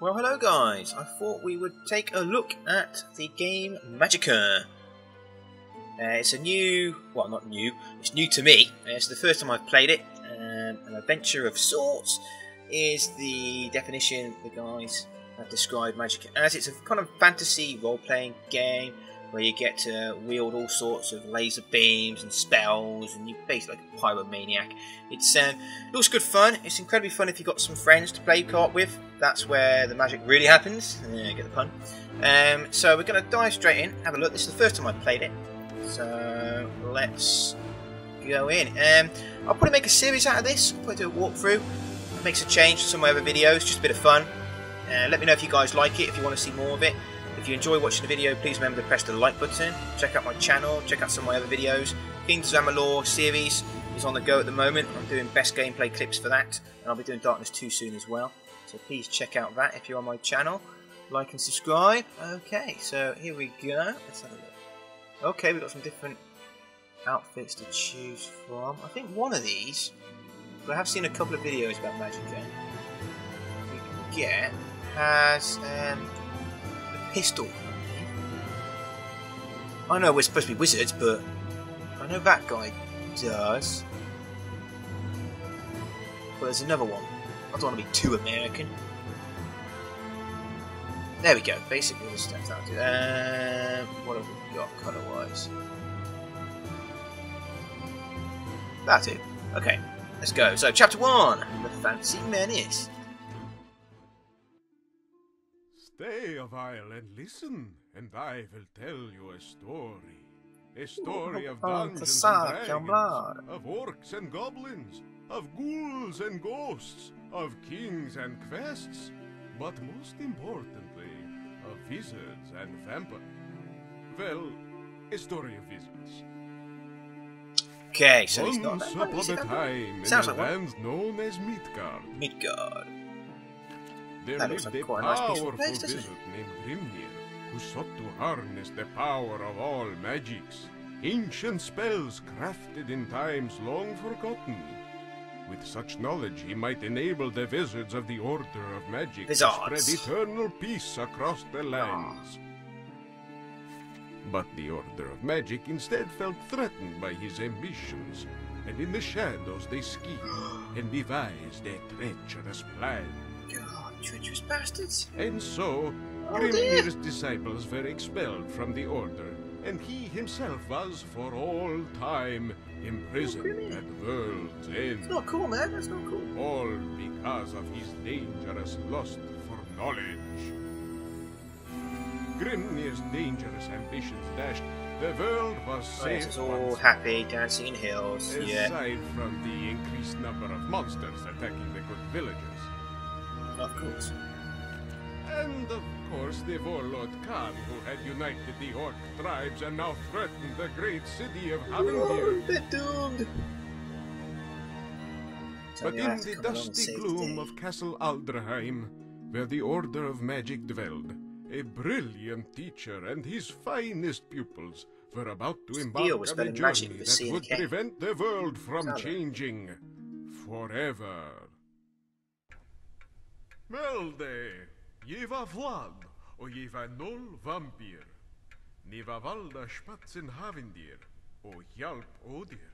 Well, hello guys, I thought we would take a look at the game Magicka. It's a new, well not new, it's new to me, it's the first time I've played it. An adventure of sorts is the definition the guys have described Magicka as. It's a kind of fantasy role-playing game where you get to wield all sorts of laser beams and spells, and you're basically like a pyromaniac. It looks good fun. It's incredibly fun if you've got some friends to play co-op with. That's where the magic really happens. Get the pun. So we're going to dive straight in, have a look. This is the first time I've played it, so let's go in. I'll probably make a series out of this. I'll probably do a walkthrough. It makes a change to some of my other videos, just a bit of fun. Let me know if you guys like it, if you want to see more of it. If you enjoy watching the video, please remember to press the like button. Check out my channel, check out some of my other videos. Kingdoms of Amalur series is on the go at the moment. I'm doing best gameplay clips for that, and I'll be doing Darkness 2 soon as well. So please check out that if you're on my channel. Like and subscribe. Okay, so here we go. Let's have a look. Okay, we've got some different outfits to choose from. I think one of these, but I have seen a couple of videos about Magicka, we can get has pistol. I know we're supposed to be wizards, but I know that guy does. But there's another one. I don't want to be too American. There we go. Basically, that's out. What have we got colour-wise? That's it. Okay, let's go. So, chapter 1: The Fancy Menace. Stay a while and listen, and I will tell you a story of dungeons and dragons, of orcs and goblins, of ghouls and ghosts, of kings and quests, but most importantly, of wizards and vampires. Well, a story of wizards. Okay, so it's not that. Once upon a time, in a land known as Midgard. There lived a powerful wizard named Grimnir, who sought to harness the power of all magics, ancient spells crafted in times long forgotten. With such knowledge, he might enable the wizards of the Order of Magic to spread eternal peace across the lands. But the Order of Magic instead felt threatened by his ambitions, and in the shadows they schemed and devised a treacherous plan. Treacherous bastards. And so, Grimnir's disciples were expelled from the Order, and he himself was, for all time, imprisoned at the world's end. It's not cool, man. That's not cool. All because of his dangerous lust for knowledge. Grimnir's dangerous ambitions dashed. The world was safe. It's all happy dancing in hills. Aside from the increased number of monsters attacking the good villagers. Of course. And of course the warlord Khan, who had united the orc tribes and now threatened the great city of Havandir. But in the dusty gloom of Castle Aldraheim, where the Order of Magic dwelled, a brilliant teacher and his finest pupils were about to embark on a journey that would prevent the world from changing forever. Melde, jeva vlad, o jeva nol vampir, neva valda spatzen havindir, o hjalp odir.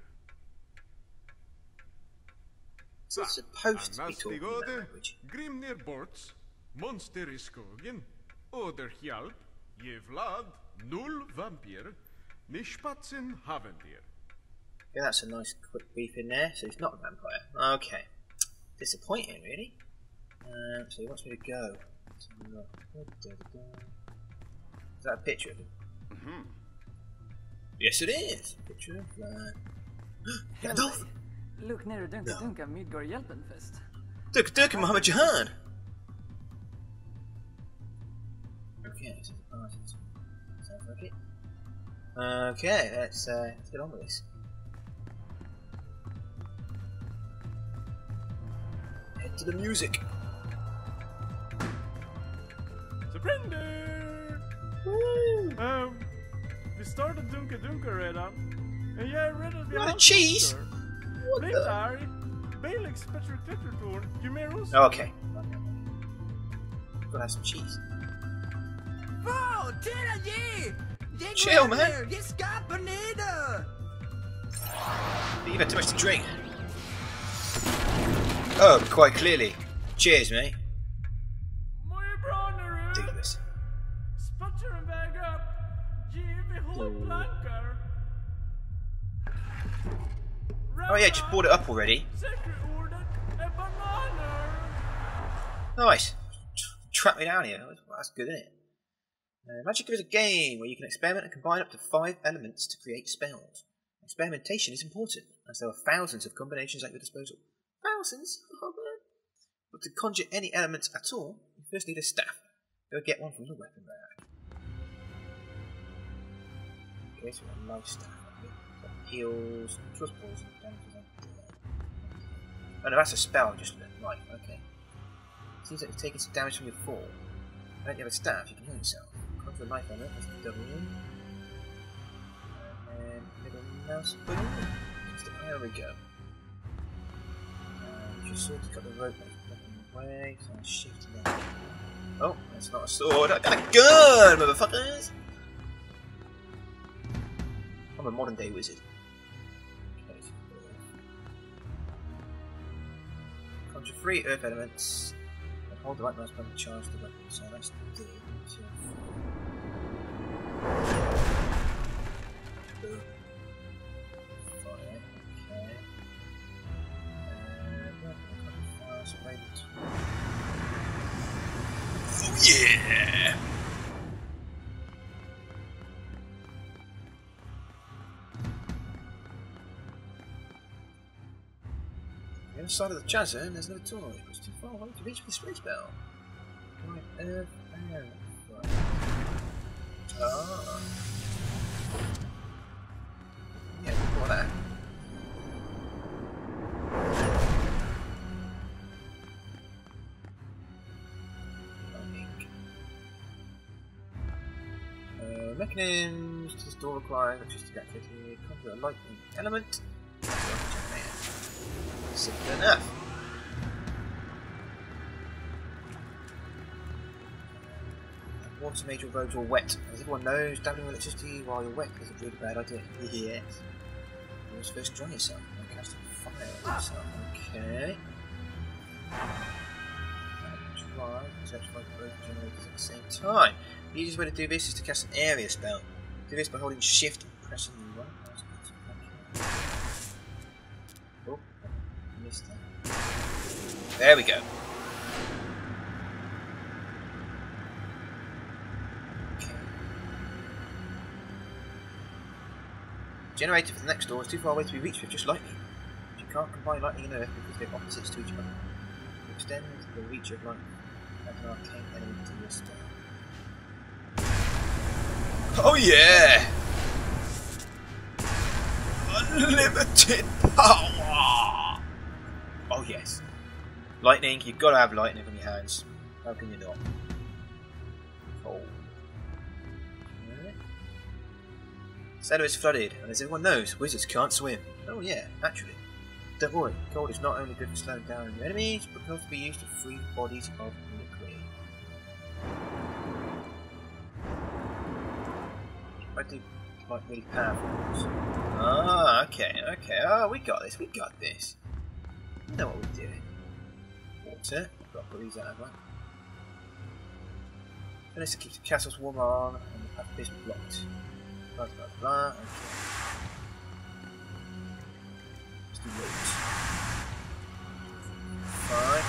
So it's supposed to be talking about language. Grimnir borts, monster is skogen, oder hjalp, je vlad, null vampir, ne spatzen havindir. Yeah, that's a nice quick beef in there, so it's not a vampire. Okay. Disappointing, really. So he wants me to go. Is that a picture of him? Mm-hmm. Yes, it is. Picture of that. Gandalf. Look near Dunka Midgard Yelpenfest. Dunka Muhammad Jahan. Okay, this is a party. Sounds like it. Okay, let's get on with this. Head to the music. Surrender! Woo! We started Dunka Reda. And yeah, Reda's the cheese! What the? Okay. to go have some cheese. Whoa, chill, man. You've had too much to drink. Oh, quite clearly. Cheers, mate. Ridiculous. Oh yeah, just bought it up already. Nice. Trapped me down here. That's good, isn't it? Magicka is a game where you can experiment and combine up to 5 elements to create spells. Experimentation is important, as there are thousands of combinations at your disposal. Thousands? Oh man! But to conjure any elements at all, you first need a staff. Go get one from the weapon rack. Okay, so we've got a life staff. Heals, trust balls, and damages on. Oh no, that's a spell, just life, okay. Seems like you've taken some damage from your fall. Now that you have a staff, you can heal yourself. Conjure a life element, that's a W. And little mouse button. There we go. You should sort of cut the rope away, so I'll shift it out. Oh, that's not a sword, I got a gun, motherfuckers! I'm a modern day wizard. Okay, so conjure 3 earth elements. And hold the right mouse button to charge the weapon, so that's the D. Yeah. The other side of the chasm, there's no toy. It was too far away to reach with the space bell. Right, right. Oh. Yeah, before that. Mechanisms to store required, which is to get fitted, conjure a lightning element. Simple enough. Water made your robes all wet. As everyone knows, dabbling with electricity while you're wet is a really bad idea. Yes. You must first dry yourself and cast a fire on yourself. Okay. Try to search for both generators at the same time. The easiest way to do this is to cast an area spell. Do this by holding shift and pressing the right mouse button. Oh, I missed that. There we go. Okay. Generator for the next door is too far away to be reached with just lightning. But you can't combine lightning and earth because they're opposites to each other. You extend the reach of lightning as an arcane element to your spell. Oh yeah! Unlimited power! Oh yes. Lightning, you've got to have lightning on your hands. How can you not? Oh. Cellar is flooded, and as everyone knows, wizards can't swim. Oh yeah, actually. Don't worry, gold is not only good for slowing down your enemies, but can also be used to free the bodies of liquid. I do like really powerful ones. Ah, okay, okay. Oh, we got this, we got this. We know what we're doing. Water. We've got to put these out of that. And this keeps the castles warm on and the path is blocked. Blah, blah, blah. Okay. Let's do roads. Fine.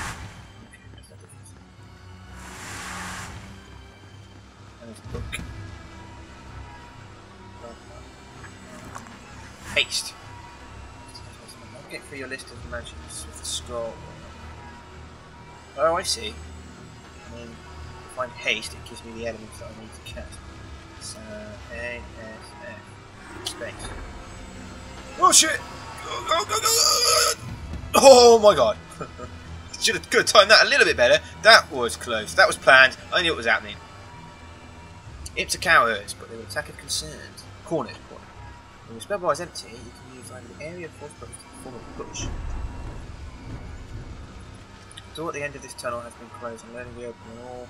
Okay, that's not it. And there's a book. Haste. I'll get through your list of magics with the scroll. Oh, I see. I mean, if I'm haste, it gives me the elements that I need to cast. So, A, S, F, space. Oh shit! Oh my god! Could have timed that a little bit better. That was close. That was planned. I knew it was happening. Imps are cowards, but they were attacked and concerned. Cornered. When your spell bar is empty, you can use either the area of force buttons to form a bush. The door at the end of this tunnel has been closed and will only be open when all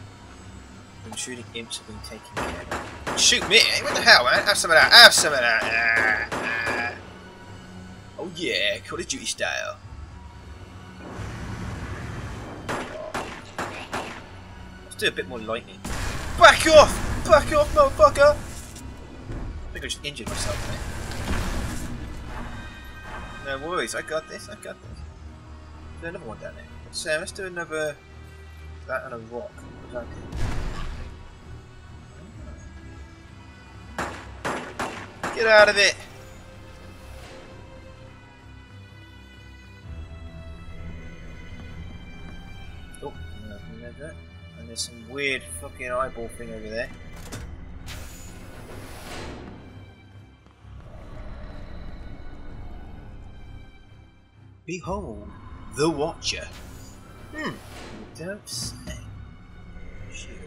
Intruding imps have been taken care of. Shoot me! What the hell, man? Have some of that! Have some of that! Oh yeah, Call of Duty style. Let's do a bit more lightning. Back off! Back off, motherfucker! I think I just injured myself there. No worries, I got this, I got this. Let's do another one down there. Let's do another... that and a rock. Get out of it! Oh, no, and there's some weird fucking eyeball thing over there. Behold, the Watcher. Hmm, you don't say. Shield.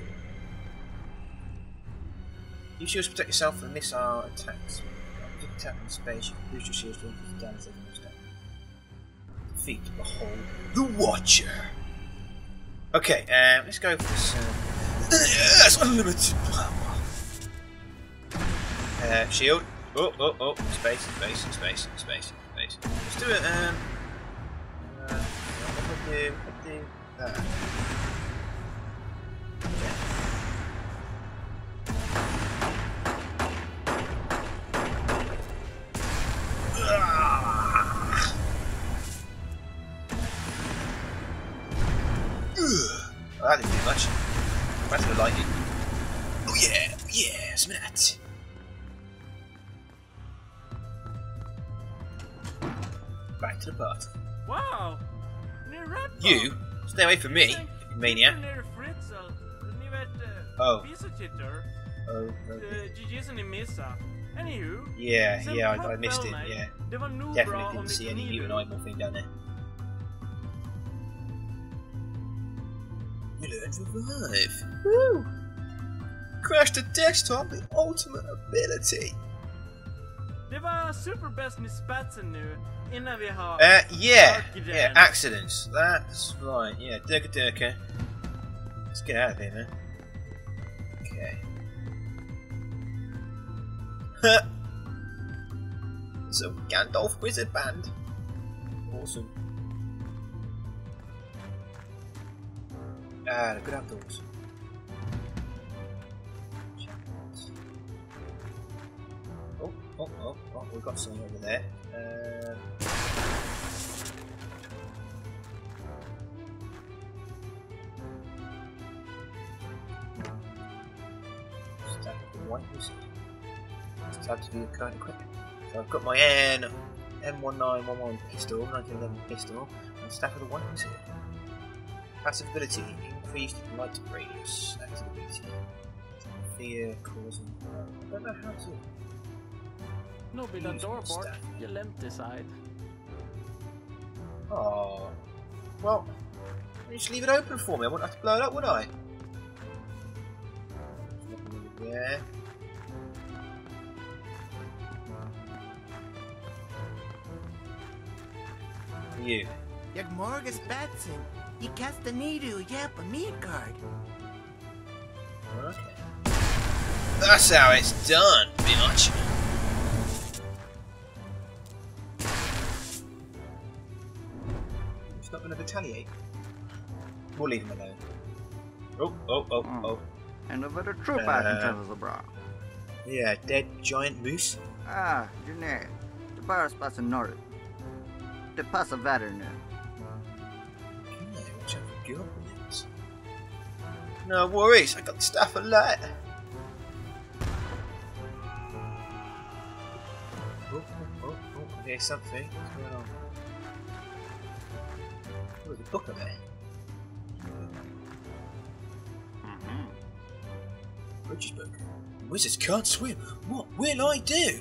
Use shields to protect yourself from missile attacks. If you attack in space, you can boost your shields to increase damage they can use that. Defeat, behold, the Watcher. Okay, let's go for this. Yes, unlimited power. Shield. Oh, oh, oh. Space, space, space, space, space. Let's do it. I'll do that. Well, that didn't do much. That's the lightning. Oh yeah, yeah, some of that. Back to the party. Wow. You stay away from me, maniac. Oh. Oh. Yeah, yeah, I missed it. Yeah. Definitely didn't see any you and I thing down there. You learn to revive. Woo! Crash the desktop, the ultimate ability. Yeah, accidents. That's right, yeah, Durka. Let's get out of here, man. Okay. Huh! So, Gandalf Wizard Band. Awesome. Ah, the good outdoors. Oh, oh, oh, oh, we've got something over there. Stab the white wizard. Stab to be the current equipment. So I've got my M1911 pistol, 1911 pistol, and stab with the white wizard. Passive ability, increased light radius activity. Fear causing. I don't know how to. No, be the door board. You left this side. Oh. Well, you just leave it open for me. I wouldn't have to blow it up, would I? Yeah. You. Yagmorgus Batson. You cast the needle, yep, a Midgard. Okay. That's how it's done, bitch. It's not going to retaliate. We'll leave him alone. Oh, oh, oh, oh. And a better troop out in terms of the bra. Yeah, dead giant moose. Ah, you're near. The bar is passing north. The pass of veteran. No worries, I got the staff of light. Oh, oh, oh, oh, there's something. What's going on? There was a book of it. Witch's book. Wizards can't swim. What will I do?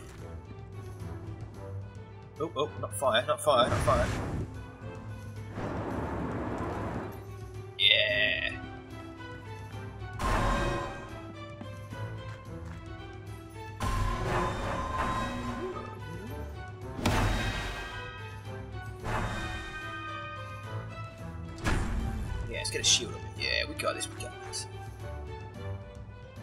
Oh, oh, not fire, not fire, not fire. Let's get a shield up. Yeah, we got this, we got this.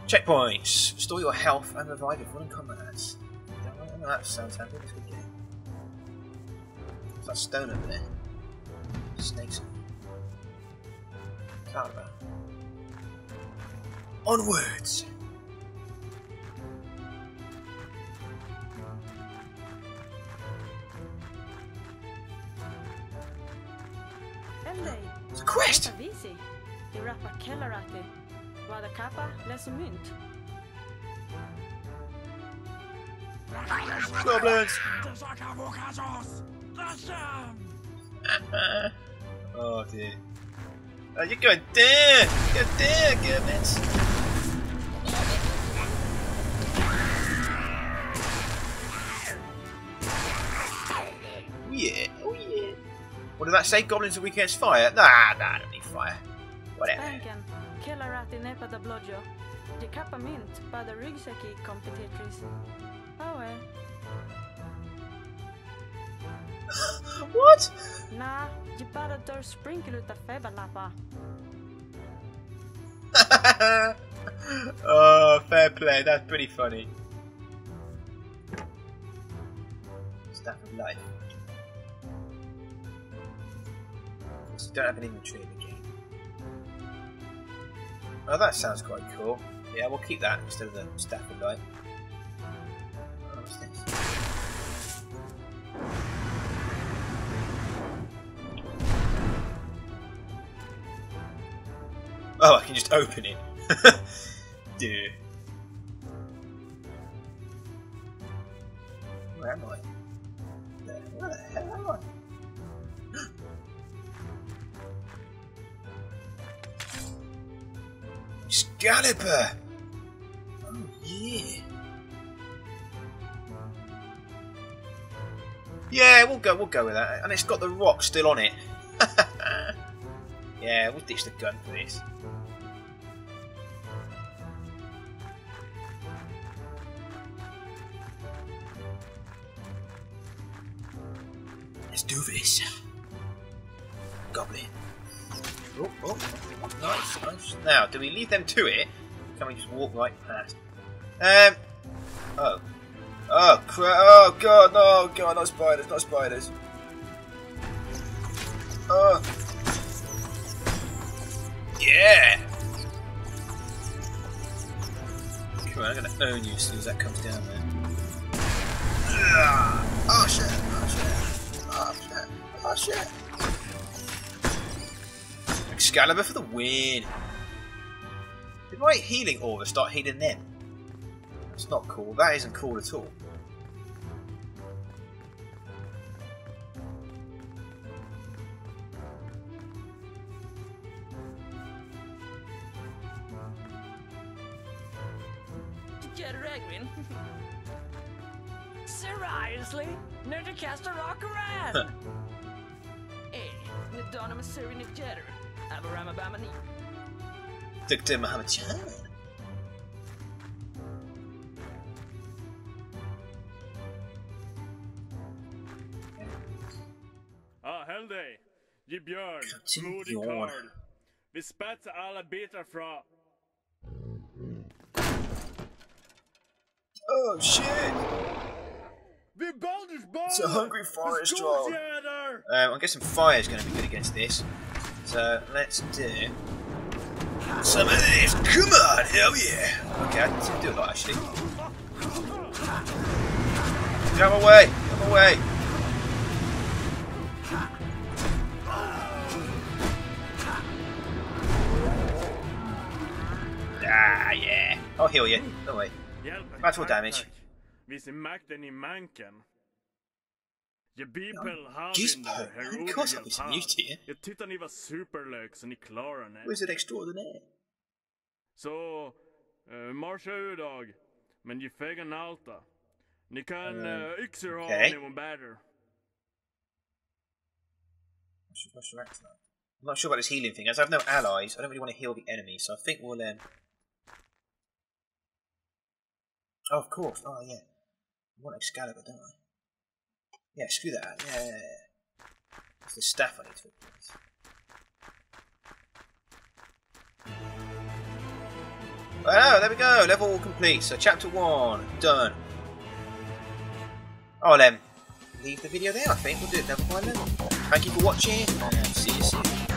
Checkpoints! Restore your health and revive if one in combat. I don't know that sounds handy. What's we do? There's that stone over there. Snakes. Calibre. Onwards! It's a quest! Goblins! Oh dear. Oh, you're going there! Go there, goblins! Oh yeah, oh yeah! What did that say? Goblins are weak against fire? Nah, I don't need fire. Whatever. What? Oh, fair play. That's pretty funny. Staff of life. So you don't have an inventory in the game. Oh, that sounds quite cool. Yeah, we'll keep that instead of the staff of life. Oh, what's this? Oh, I can just open it. Dude. Where am I? Where the hell am I? Excalibur! Oh yeah! Yeah, we'll go with that. And it's got the rock still on it. Yeah, we'll ditch the gun for this. Let's do this. Goblin. Oh, nice. Now, do we leave them to it? Can we just walk right past? Oh, crap. Oh, God, no, God, not spiders. Oh. Yeah! Come on, I'm gonna own you as soon as that comes down there. Oh, shit, oh, shit. Excalibur for the win! Did my healing aura start healing them? That's not cool. That isn't cool at all. Seriously? Need to cast a rock around! Hey, Nadonama Sirin and Jetter. Dr. Muhammad Chan. Ah, Helde, the Bjorn, Moody Card. We spat alla bitter fra. Oh shit! It's a hungry forest troll. I'm guessing fire is going to be good against this. So let's do some of this. Come on, hell yeah! Okay, I didn't do a lot actually. Come away! Ah, yeah. I'll heal you. No way. That's all damage. Of course I was new to you. Wizard extraordinaire. So, marcha udag, men you fegan alta. Ni kan yxor ha anyone better. I'm not sure about this healing thing. As I have no allies, I don't really want to heal the enemy, so I think we'll oh, of course. Oh, yeah. I want Excalibur, don't I? Yeah, screw that. Yeah. It's the staff I need to replace. Oh, there we go. Level complete. So chapter 1 done. Oh, then leave the video there. I think we'll do it level by level. Thank you for watching. And see you soon.